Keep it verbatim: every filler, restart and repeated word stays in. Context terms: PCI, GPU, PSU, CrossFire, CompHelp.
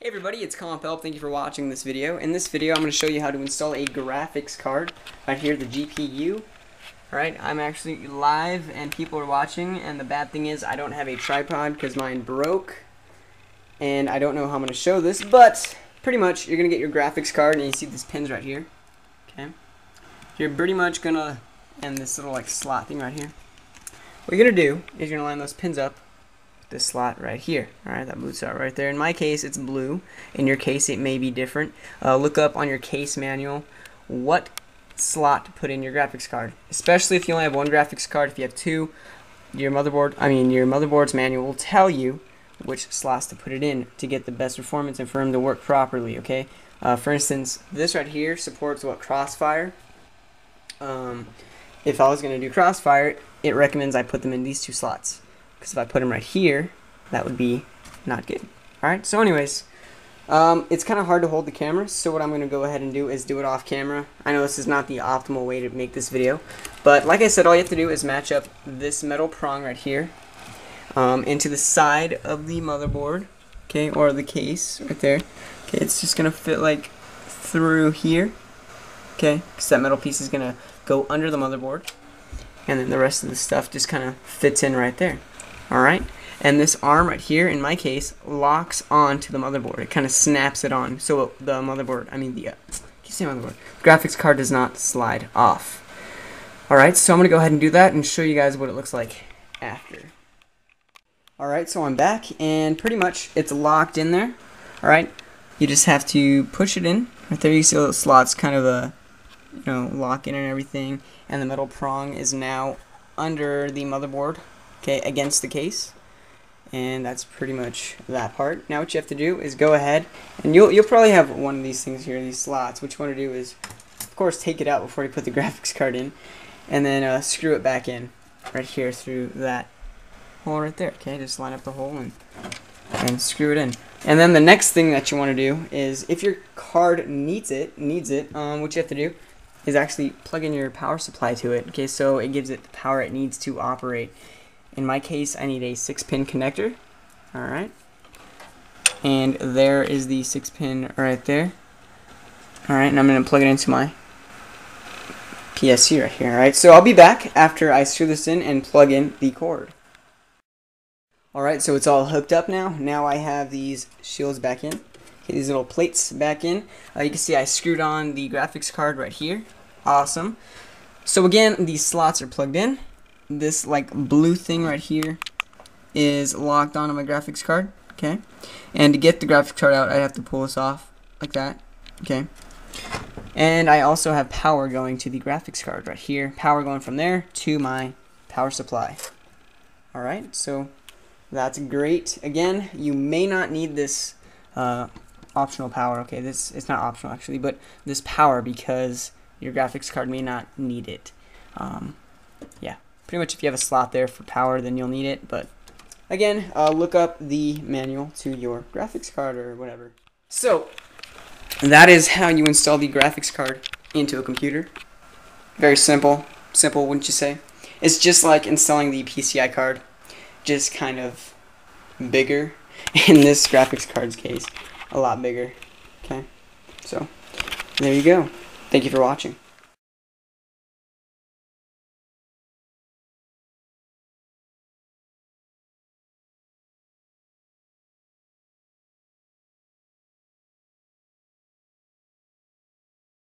Hey everybody, it's CompHelp. Thank you for watching this video. In this video, I'm going to show you how to install a graphics card right here, the G P U. Alright, I'm actually live and people are watching, and the bad thing is I don't have a tripod because mine broke, and I don't know how I'm going to show this, but pretty much you're going to get your graphics card, and you see these pins right here. Okay, you're pretty much going to, and this little like slot thing right here. What you're going to do is you're going to line those pins up. This slot right here, all right, that blue slot right there. In my case, it's blue. In your case, it may be different. Uh, look up on your case manual what slot to put in your graphics card, especially if you only have one graphics card. If you have two, your motherboard, I mean, your motherboard's manual will tell you which slots to put it in to get the best performance and for them to work properly. Okay. Uh, for instance, this right here supports what CrossFire. Um, if I was going to do CrossFire, it recommends I put them in these two slots. Because if I put them right here, that would be not good. Alright, so anyways, um, it's kind of hard to hold the camera, so what I'm going to go ahead and do is do it off camera. I know this is not the optimal way to make this video, but like I said, all you have to do is match up this metal prong right here um, into the side of the motherboard, okay, or the case right there. Okay, it's just going to fit like through here, okay, because that metal piece is going to go under the motherboard, and then the rest of the stuff just kind of fits in right there. Alright, and this arm right here, in my case, locks onto the motherboard. It kind of snaps it on, so the motherboard, I mean the, uh, you say motherboard, graphics card does not slide off. Alright, so I'm going to go ahead and do that and show you guys what it looks like after. Alright, so I'm back, and pretty much it's locked in there. Alright, you just have to push it in. Right there you see the slots kind of, a, you know, lock in and everything, and the metal prong is now under the motherboard. Okay, against the case, and that's pretty much that part. Now what you have to do is go ahead, and you'll you'll probably have one of these things here, these slots. What you want to do is, of course, take it out before you put the graphics card in, and then uh, screw it back in right here through that hole right there. Okay, just line up the hole and and screw it in. And then the next thing that you want to do is, if your card needs it, needs it, um, what you have to do is actually plug in your power supply to it. Okay, so it gives it the power it needs to operate. In my case, I need a six pin connector, all right, and there is the six pin right there, all right, and I'm going to plug it into my P S U right here, all right, so I'll be back after I screw this in and plug in the cord. All right, so it's all hooked up now. Now I have these shields back in, okay, these little plates back in. Uh, you can see I screwed on the graphics card right here, awesome. So again, these slots are plugged in. This like blue thing right here is locked onto my graphics card, okay, and to get the graphics card out I have to pull this off like that, okay, and I also have power going to the graphics card right here, power going from there to my power supply. Alright, so that's great. Again, you may not need this uh, optional power, okay, this it's not optional actually, but this power, because your graphics card may not need it. um, yeah Pretty much if you have a slot there for power, then you'll need it, but again, uh, look up the manual to your graphics card or whatever. So, that is how you install the graphics card into a computer. Very simple. Simple, wouldn't you say? It's just like installing the P C I card, just kind of bigger. In this graphics card's case, a lot bigger. Okay, so there you go. Thank you for watching.